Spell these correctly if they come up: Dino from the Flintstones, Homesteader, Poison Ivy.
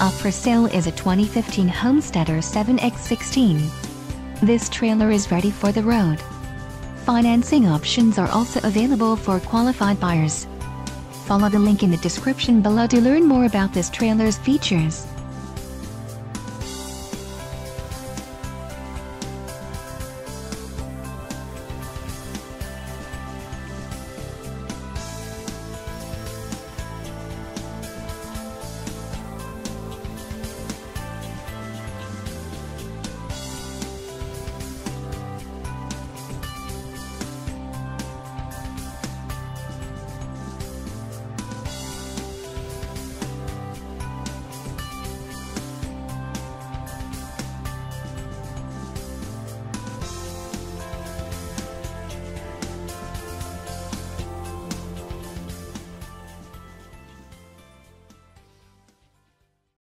Up for sale is a 2015 Homesteader 7x16. This trailer is ready for the road. Financing options are also available for qualified buyers. Follow the link in the description below to learn more about this trailer's features.